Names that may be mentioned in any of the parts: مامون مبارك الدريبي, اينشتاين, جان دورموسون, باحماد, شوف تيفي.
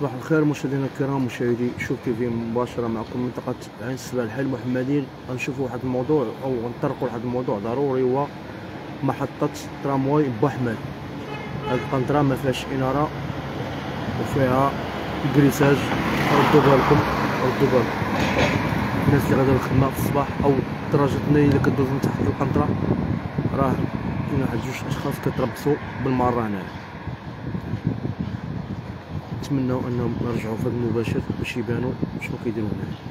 صباح الخير مشاهدينا الكرام، مشاهدي شوف تيفي مباشره معكم منطقه عين السبع الحلم وحمادين. غنشوفوا واحد الموضوع او غنطرقوا واحد الموضوع ضروري، هو محطه ترامواي باحماد. هاد القنطره ما فيهاش اناره وفيها كريساج. ردوا بالكم الناس اللي غادا للخدمه في الصباح او الدراجه الثانيه اللي كدوز من تحت القنطره، راه كاين واحد جوج اشخاص كتربصوا بالمره هنايا. نتمناو انهم يرجعوا في المباشر باش يبانوا شنو كيديروا هنا.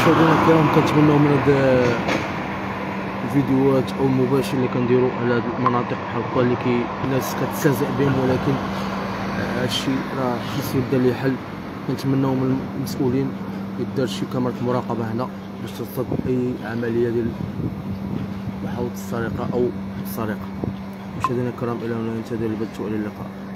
مشاهدينا الكرام، كنتمناو من هاد الفيديوهات او المباشر اللي كنديرو على هاد المناطق بحال هكا اللي الناس كتستهزئ بهم، ولكن هادشي راه خاصو يبدا ليه حل. كنتمناو من المسؤولين يدار شي كاميرا مراقبه هنا باش تصد اي عمليه ديال محاوله السرقه او السرقه. مشاهدينا الكرام، الى هنا ينتهي البث والى اللقاء.